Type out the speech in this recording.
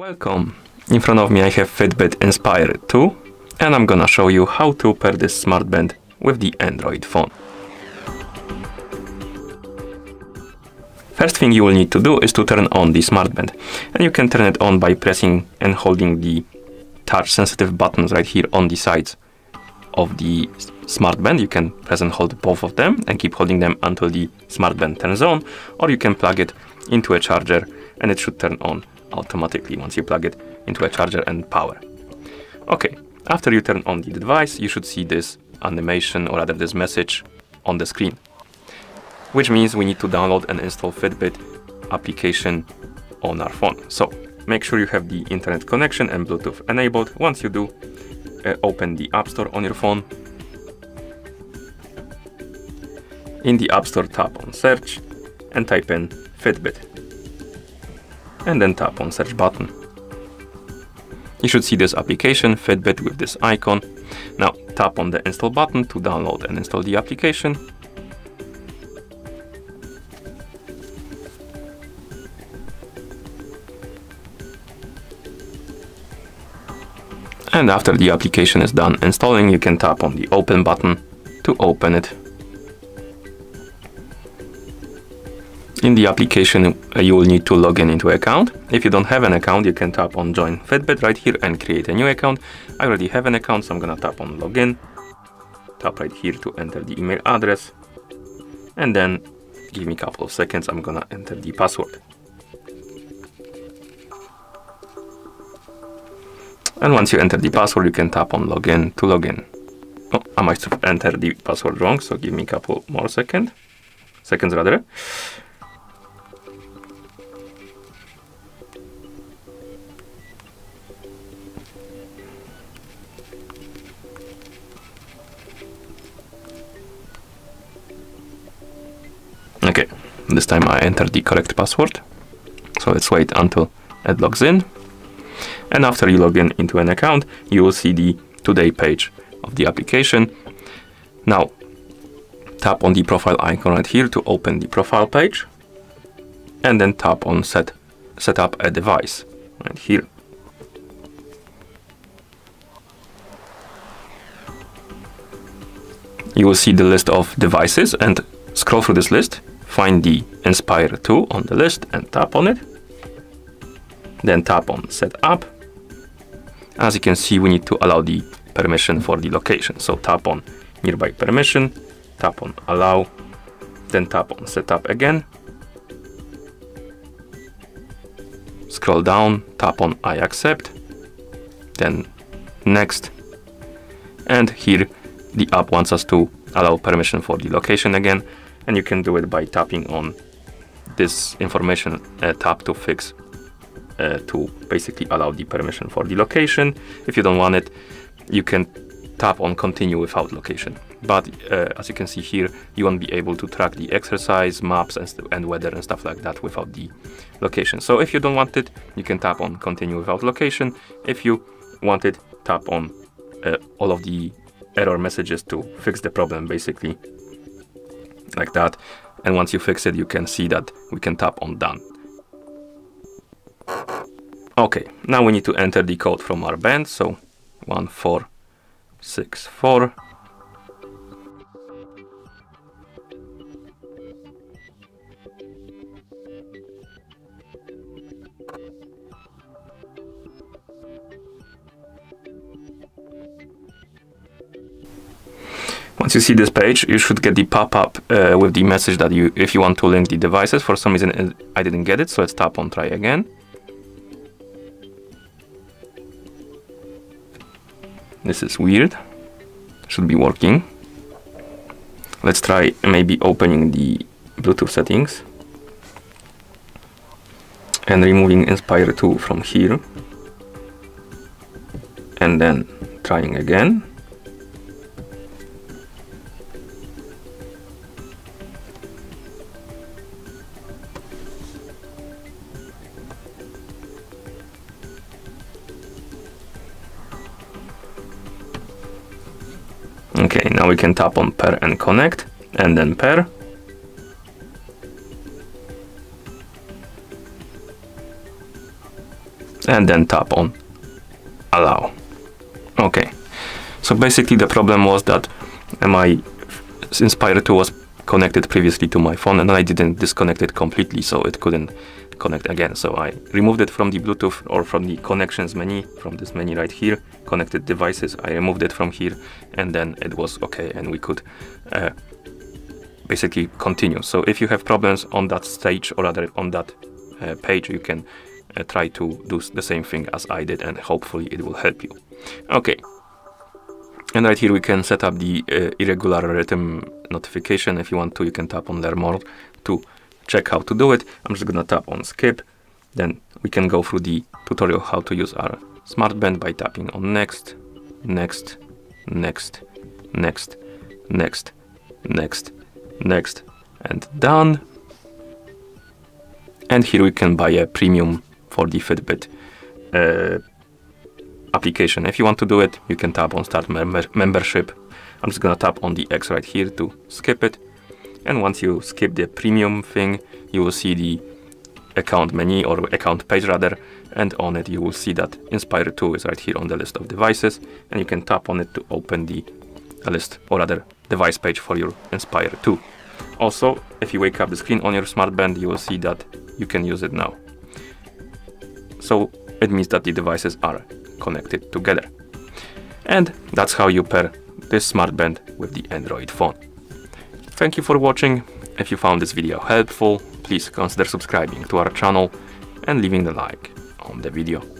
Welcome! In front of me I have Fitbit Inspire 2 and I'm gonna show you how to pair this smartband with the Android phone. First thing you will need to do is to turn on the smartband, and you can turn it on by pressing and holding the touch sensitive buttons right here on the sides of the smartband. You can press and hold both of them and keep holding them until the smartband turns on, or you can plug it into a charger and it should turn on automatically once you plug it into a charger and power. Okay, after you turn on the device, you should see this animation, or rather this message on the screen, which means we need to download and install Fitbit application on our phone. So make sure you have the internet connection and Bluetooth enabled. Once you do, open the App Store on your phone. In the App Store, tap on search and type in Fitbit, and then tap on search button. You should see this application Fitbit with this icon. Now tap on the install button to download and install the application. And after the application is done installing, you can tap on the open button to open it. In the application, you will need to log in into an account. If you don't have an account, you can tap on Join Fitbit right here and create a new account. I already have an account, so I'm gonna tap on Login. Tap right here to enter the email address. And then, give me a couple of seconds, I'm gonna enter the password. And once you enter the password, you can tap on Login to login. Oh, I might have entered the password wrong, so give me a couple more seconds rather. Okay, this time I entered the correct password, so let's wait until it logs in. And after you log in into an account, you will see the Today page of the application. Now, tap on the profile icon right here to open the profile page, and then tap on set up a device right here. You will see the list of devices, and scroll through this list, find the Inspire 2 on the list and tap on it. Then tap on Set Up. As you can see, we need to allow the permission for the location. So tap on Nearby Permission, tap on Allow, then tap on Set Up again. Scroll down, tap on I accept, then Next. And here the app wants us to allow permission for the location again, and you can do it by tapping on this information tab to fix, to basically allow the permission for the location. If you don't want it, you can tap on continue without location. But as you can see here, you won't be able to track the exercise, maps and weather and stuff like that without the location. So if you don't want it, you can tap on continue without location. If you want it, tap on all of the error messages to fix the problem, basically like that. And once you fix it, you can see that we can tap on done. Okay, now we need to enter the code from our band, so 1464. Once you see this page, you should get the pop-up with the message that if you want to link the devices. For some reason I didn't get it, so let's tap on try again. This is weird, should be working. Let's try maybe opening the Bluetooth settings and removing Inspire 2 from here, and then trying again. Okay, now we can tap on pair and connect, and then pair. and then tap on allow. Okay, so basically the problem was that my Inspire 2 was connected previously to my phone and I didn't disconnect it completely, so it couldn't connect again. So I removed it from the Bluetooth or from the connections menu, from this menu right here, connected devices. I removed it from here and then it was okay and we could basically continue. So if you have problems on that stage, or rather on that page, you can try to do the same thing as I did and hopefully it will help you. Okay. And right here we can set up the irregular rhythm notification. If you want to, you can tap on learn more to check how to do it. I'm just gonna tap on skip. Then we can go through the tutorial how to use our smartband by tapping on next, next, next, next, next, next, next, and done. And here we can buy a premium for the Fitbit application. If you want to do it, you can tap on start membership. I'm just gonna tap on the X right here to skip it. And once you skip the premium thing, you will see the account menu, or account page rather, and on it you will see that Inspire 2 is right here on the list of devices, and you can tap on it to open the list, or rather device page for your Inspire 2. Also, if you wake up the screen on your smartband, you will see that you can use it now. So it means that the devices are connected together. And that's how you pair this smartband with the Android phone. Thank you for watching. If you found this video helpful, please consider subscribing to our channel and leaving a like on the video.